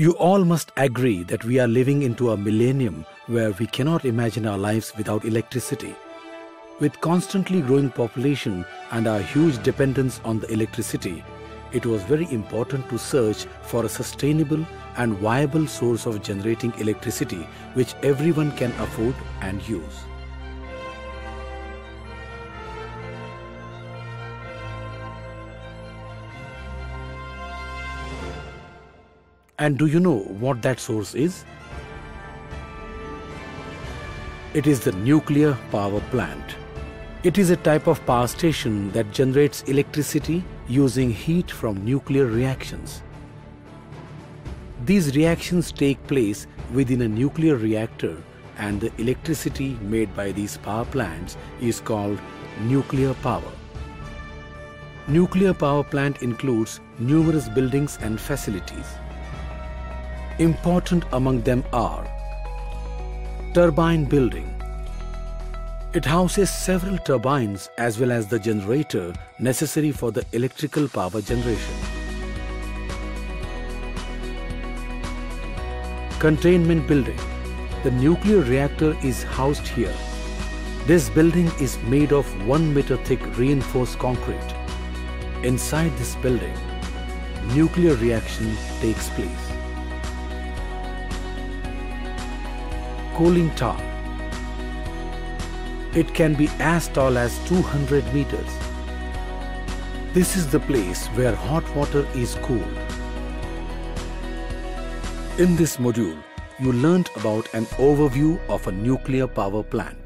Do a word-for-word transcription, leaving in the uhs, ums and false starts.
You all must agree that we are living into a millennium where we cannot imagine our lives without electricity. With constantly growing population and our huge dependence on the electricity, it was very important to search for a sustainable and viable source of generating electricity which everyone can afford and use. And do you know what that source is? It is the nuclear power plant. It is a type of power station that generates electricity using heat from nuclear reactions. These reactions take place within a nuclear reactor, and the electricity made by these power plants is called nuclear power. Nuclear power plant includes numerous buildings and facilities. Important among them are turbine building. It houses several turbines as well as the generator necessary for the electrical power generation. Containment building. The nuclear reactor is housed here. This building is made of one meter thick reinforced concrete. Inside this building, nuclear reaction takes place. Cooling tower. It can be as tall as two hundred meters. This is the place where hot water is cooled. In this module, you learnt about an overview of a nuclear power plant.